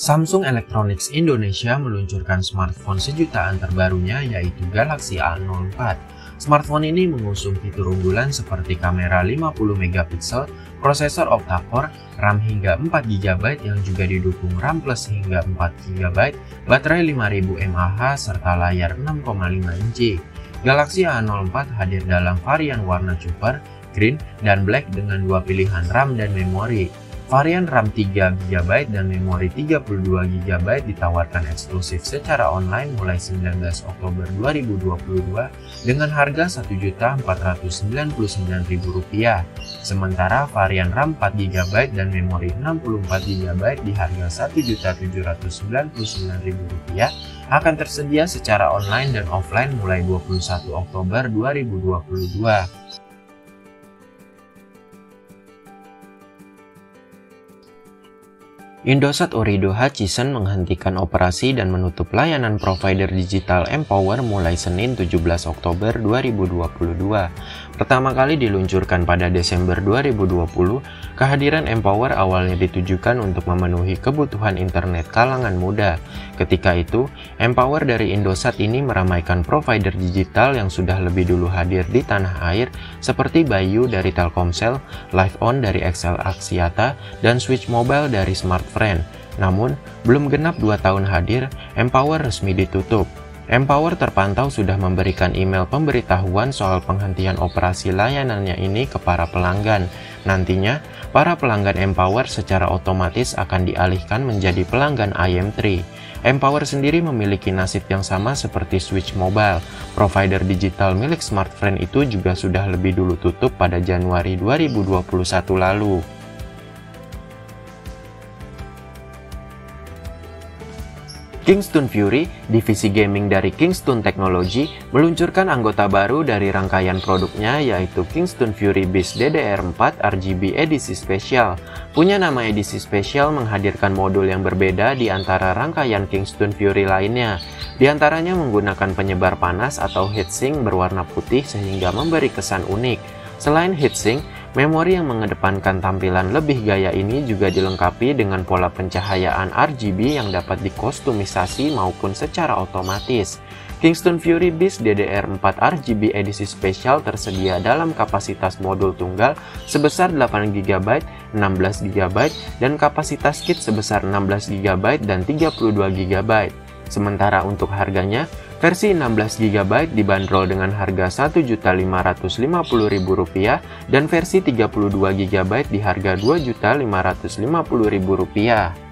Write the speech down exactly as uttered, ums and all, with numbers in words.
Samsung Electronics Indonesia meluncurkan smartphone sejutaan terbarunya yaitu Galaxy A nol empat. Smartphone ini mengusung fitur unggulan seperti kamera lima puluh megapiksel, prosesor octa-core, RAM hingga empat giga byte yang juga didukung RAM Plus hingga empat giga byte, baterai lima ribu mAh serta layar enam koma lima inci. Galaxy A nol empat hadir dalam varian warna copper, green, dan black dengan dua pilihan RAM dan memori. Varian RAM tiga giga byte dan memori tiga puluh dua giga byte ditawarkan eksklusif secara online mulai sembilan belas Oktober dua ribu dua puluh dua dengan harga satu juta empat ratus sembilan puluh sembilan ribu rupiah. Sementara varian RAM empat giga byte dan memori enam puluh empat giga byte di harga satu juta tujuh ratus sembilan puluh sembilan ribu rupiah akan tersedia secara online dan offline mulai dua puluh satu Oktober dua ribu dua puluh dua. Indosat Ooredoo Hutchison menghentikan operasi dan menutup layanan provider digital M P W R mulai Senin tujuh belas Oktober dua ribu dua puluh dua. Pertama kali diluncurkan pada Desember dua ribu dua puluh, kehadiran M P W R awalnya ditujukan untuk memenuhi kebutuhan internet kalangan muda. Ketika itu, M P W R dari Indosat ini meramaikan provider digital yang sudah lebih dulu hadir di tanah air seperti Bayu dari Telkomsel, Live On dari X L Axiata, dan Switch Mobile dari Smartfren. Namun, belum genap dua tahun hadir, M P W R resmi ditutup. M P W R terpantau sudah memberikan email pemberitahuan soal penghentian operasi layanannya ini ke para pelanggan. Nantinya, para pelanggan M P W R secara otomatis akan dialihkan menjadi pelanggan I M tiga. M P W R sendiri memiliki nasib yang sama seperti Switch Mobile. Provider digital milik Smartfren itu juga sudah lebih dulu tutup pada Januari dua ribu dua puluh satu lalu. Kingston Fury, divisi gaming dari Kingston Technology, meluncurkan anggota baru dari rangkaian produknya yaitu Kingston Fury Beast D D R empat R G B edisi spesial. Punya nama edisi spesial menghadirkan modul yang berbeda di antara rangkaian Kingston Fury lainnya. Di antaranya menggunakan penyebar panas atau heatsink berwarna putih sehingga memberi kesan unik. Selain heatsink, memori yang mengedepankan tampilan lebih gaya ini juga dilengkapi dengan pola pencahayaan R G B yang dapat dikostumisasi maupun secara otomatis. Kingston Fury Beast D D R empat R G B edisi spesial tersedia dalam kapasitas modul tunggal sebesar delapan giga byte, enam belas giga byte, dan kapasitas kit sebesar enam belas giga byte dan tiga puluh dua giga byte. Sementara untuk harganya, versi enam belas giga byte dibanderol dengan harga satu juta lima ratus lima puluh ribu rupiah dan versi tiga puluh dua giga byte di harga dua juta lima ratus lima puluh ribu rupiah.